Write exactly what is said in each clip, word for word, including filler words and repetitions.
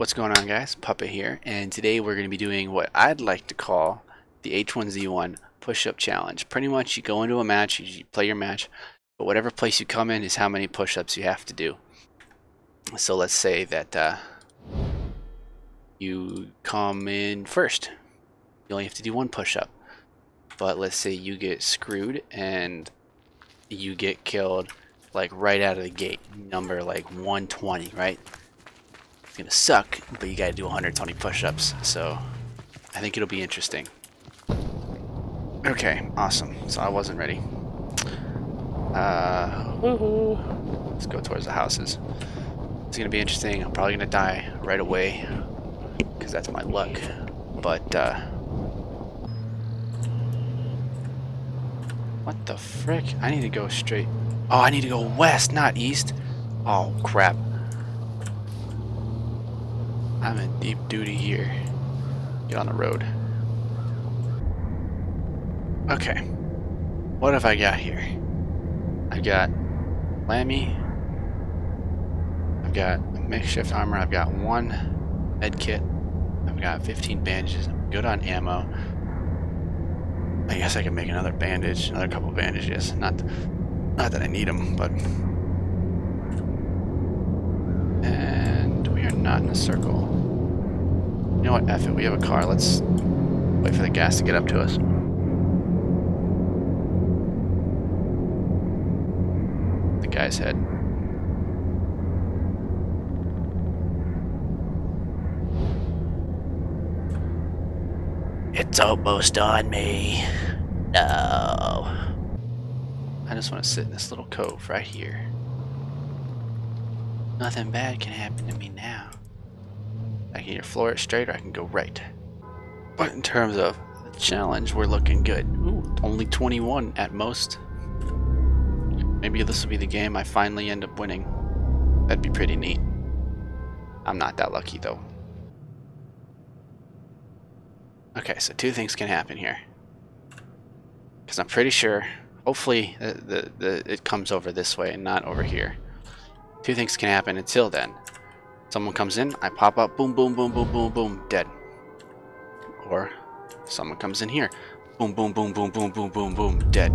What's going on, guys? Puppet here, and today we're going to be doing what I'd like to call the H one Z one push-up challenge. Pretty much you go into a match, you play your match, but whatever place you come in is how many push-ups you have to do. So let's say that uh, you come in first. You only have to do one push-up. But let's say you get screwed and you get killed like right out of the gate, number like one twenty, right? It's gonna suck, but you gotta do one hundred twenty push-ups, so I think it'll be interesting. Okay, awesome. So I wasn't ready. Uh, woohoo! Let's go towards the houses. It's gonna be interesting. I'm probably gonna die right away because that's my luck. But uh, what the frick? I need to go straight. Oh, I need to go west, not east. Oh crap. I'm in deep duty here. Get on the road. Okay. What have I got here? I've got Lammy. I've got makeshift armor. I've got one med kit. I've got fifteen bandages. I'm good on ammo. I guess I can make another bandage, another couple bandages. Not, not that I need them, but. Not in a circle. You know what? F it. We have a car. Let's wait for the gas to get up to us. The guy's head. It's almost on me. No. I just want to sit in this little cove right here. Nothing bad can happen to me now. I can either floor it straight or I can go right. But in terms of the challenge, we're looking good. Ooh, only twenty-one at most. Maybe this will be the game I finally end up winning. That'd be pretty neat. I'm not that lucky though. Okay, so two things can happen here. Because I'm pretty sure, hopefully the, the, the, it comes over this way and not over here. Two things can happen until then. Someone comes in, I pop up, boom, boom, boom, boom, boom, boom, dead. Or someone comes in here, boom, boom, boom, boom, boom, boom, boom, boom, dead.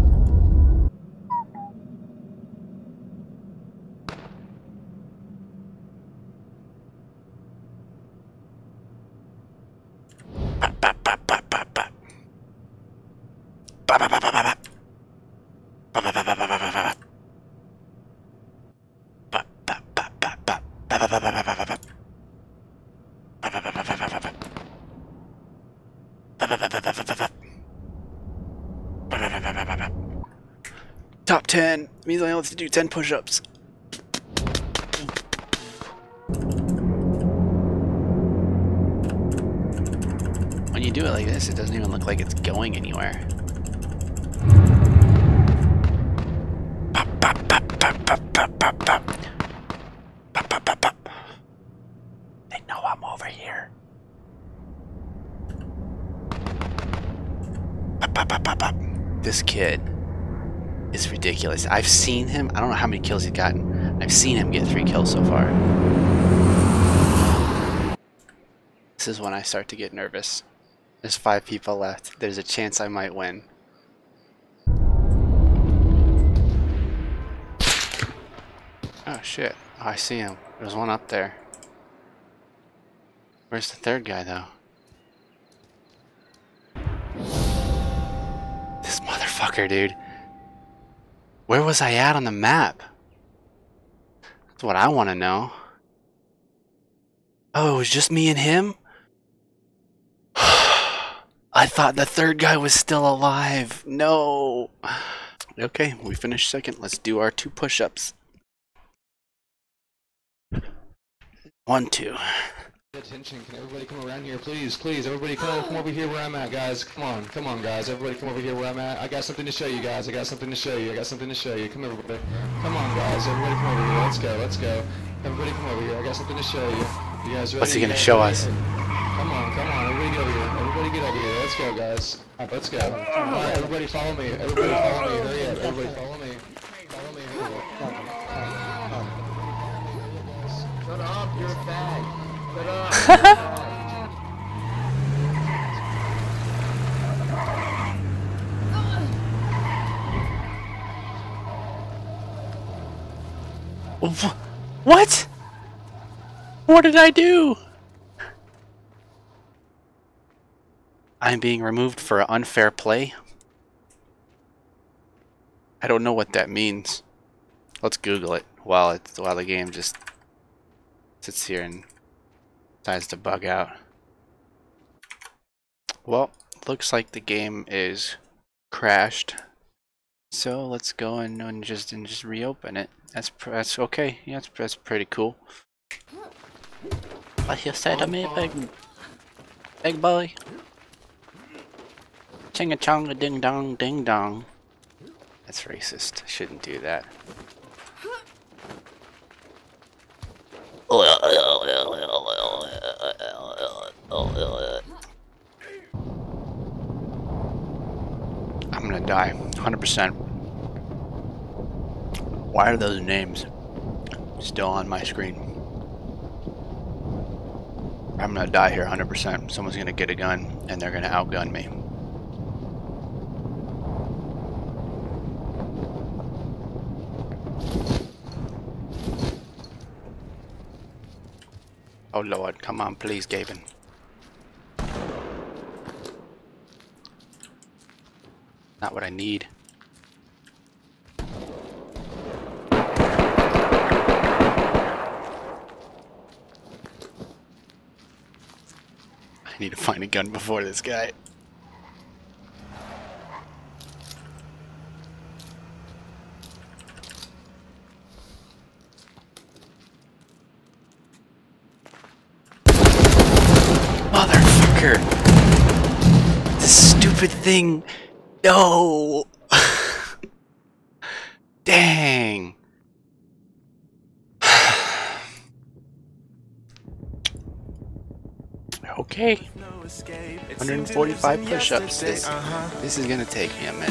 Pop, pop, pop, pop, pop, pop. Pop, pop, pop, pop, pop. Pop, pop, pop, pop, pop, pop, pop. Top ten means I only have to do ten push-ups. When you do it like this, it doesn't even look like it's going anywhere. Pop, pop, pop, pop, pop, pop, pop, pop. This kid is ridiculous. I've seen him. I don't know how many kills he's gotten. I've seen him get three kills so far. This is when I start to get nervous. There's five people left. There's a chance I might win. Oh shit. Oh, I see him. There's one up there. Where's the third guy though? This motherfucker, dude. Where was I at on the map? That's what I want to know. Oh, it was just me and him? I thought the third guy was still alive. No. Okay, we finished second. Let's do our two push-ups. One, two. Attention, can everybody come around here, please, please, everybody come, come over here where I'm at, guys, come on, come on, guys, everybody come over here where I'm at, I got something to show you, guys, I got something to show you, I got something to show you, come everybody, come on, guys, everybody come over here, let's go, let's go, everybody come over here, I got something to show you, you guys ready? What's he gonna show us? Come on, come on, everybody get over here, everybody get over here, let's go, guys, right, let's go, alright, everybody follow me, everybody follow me, hurry up, everybody follow me, follow me, follow me, shut up, you're a fag. Shut up. What? What did I do? I'm being removed for unfair play? I don't know what that means. Let's Google it while it's while the game just sits here and decides to bug out. Well, looks like the game is crashed. So let's go and, and just and just reopen it. That's that's okay. Yeah, that's that's pretty cool. What you say to me, big big boy? Ching a chong a ding dong ding dong. That's racist. I shouldn't do that. I'm gonna die, one hundred percent. Why are those names still on my screen? I'm gonna die here, one hundred percent. Someone's gonna get a gun and they're gonna outgun me. Oh Lord, come on, please, Gavin. Not what I need. I need to find a gun before this guy. This stupid thing. No. Dang. Okay. one hundred forty-five push-ups. This, this is gonna take me a minute.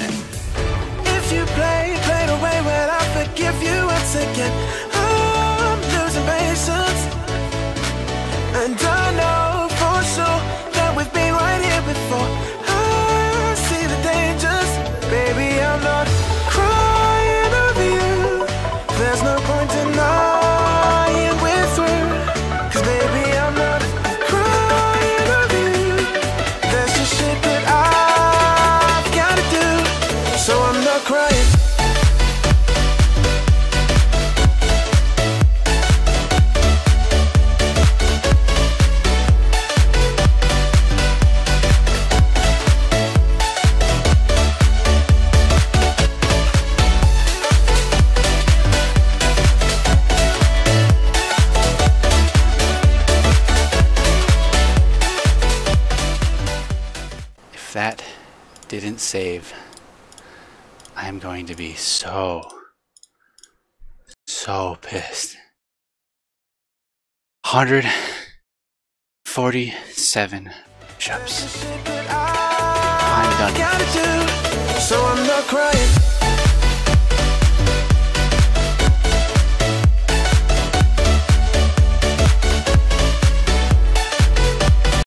If you play, play the way where I forgive you once again. I'm losing patience. And I know for sure that we've been right here before. That didn't save. I'm going to be so, so pissed. one hundred forty-seven push-ups. I'm done. So I'm not crying.